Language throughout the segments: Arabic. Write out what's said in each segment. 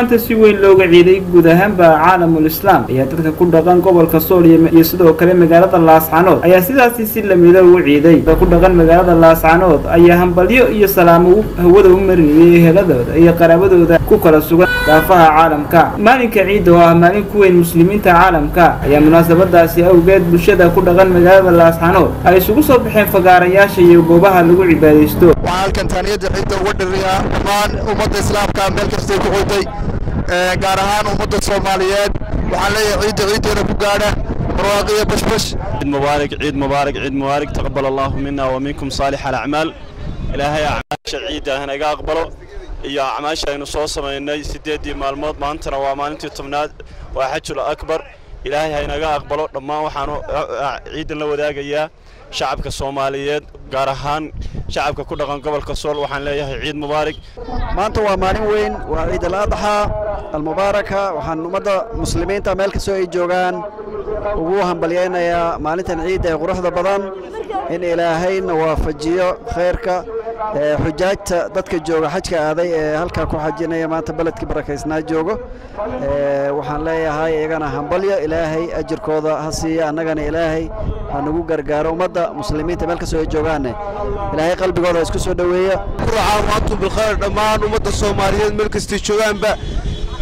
أنت سوي اللوج عيدي جودهم بعالم الإسلام. يا ترى كل دقان قبل كسور يسدوا كلام مجالات الله سبحانه. أي سيدا سيسيل من اللوج عيدي. كل دقان مجالات الله سبحانه. أيهم بليو يسلام هو ده عمري هذا ده. أي قرابته ده كوكلا سوى دافع عالم كا. مالك عيد ومالك كوين مسلمين تعالم كا. يا مناسبة داسية أو جد بشدة كل دقان مجالات الله سبحانه. أي سوق صبح فجار ياشي يجوبها اللوج عبادته. وعالكن تانية عيد ود الرياء مان ومد الإسلام كامل كستي كويتي. gaar ahaan ummadda Soomaaliyeed waxa la yahay ciidayda ku gaadha barwaaqo bashbash mubaarak ciid mubaarak ciid mubaarak taqabbal Allah minna wa minkum salih al a'mal ilaahay a'maasha ciidaha naga aqbalo iyo a'maasha aynu soo sameeynay 8 maalmood maanta waa maalintii 10aad waa xajul akbar ilaahay naga aqbalo dhammaan waxaanu ciidan la wadaagaya shacabka Soomaaliyeed gaar ahaan shacabka ku dhaqan gobolka Sool waxaan leeyahay ciid mubaarak maanta waa maalin weyn waa ciid al-adha المباركة وحن مدة مسلمين تعمل كسوي جوجان ووهم بلينا يا مالتنا عيد غرح ضبضان إن إلهين وفجية خيرك حجات ضدك الجوجا حج كهذا هلك أكو حجنا يا ما تبلت كبرك إسناد جوجا وحن لا يا هاي أنا هم بليا إلهي أجر كذا هسيا أنا جن إلهي هنقول جرجارو مدة مسلمين تعمل كسوي جوجان إلهي قلبي قال إسكسو دوية كل عام وأنتم بالخير دمان ومدة الصوماليين ملك استشجان ب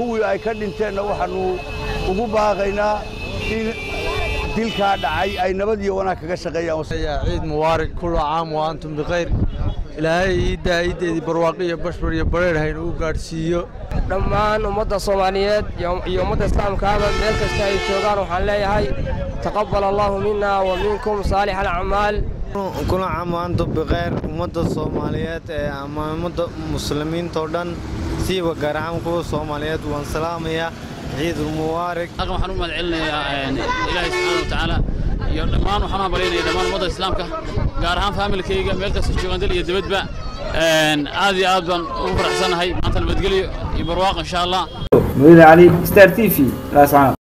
kuwi ay ka dhinteena waxaanu ugu baaqaynaa in dilka dhacay ay nabad iyo wanaag kaga shaqeeyaan ciid mubarak kullu aam wa antum bi khayr ilaahay daayideedi barwaaqiyo bashbar iyo bareerahayn u gaarsiiyo dhammaan ummadda Soomaaliyeed iyo ummadda Islaamka meel kasta ay joogaan waxaan leeyahay taqabbal Allahu minna wa minkum salih al-a'mal kullu aam wa antum bi khayr ummadda Soomaaliyeed ummadda muslimiin toodan سيبا كرامكو صوماليات وانسلامية عيد المبارك أقوم حنوم العلم إلهي سبحانه وتعالى يرمان وحنا بريني يرمان مدى إسلامك قارهان فامل كيجا ميلتس الشيوخان دل يدبت بقى آذي آذبان وفرح سنة هاي معناتها اللي بتقلي يبرواق إن شاء الله مولد علي ستار تيفي لا سعام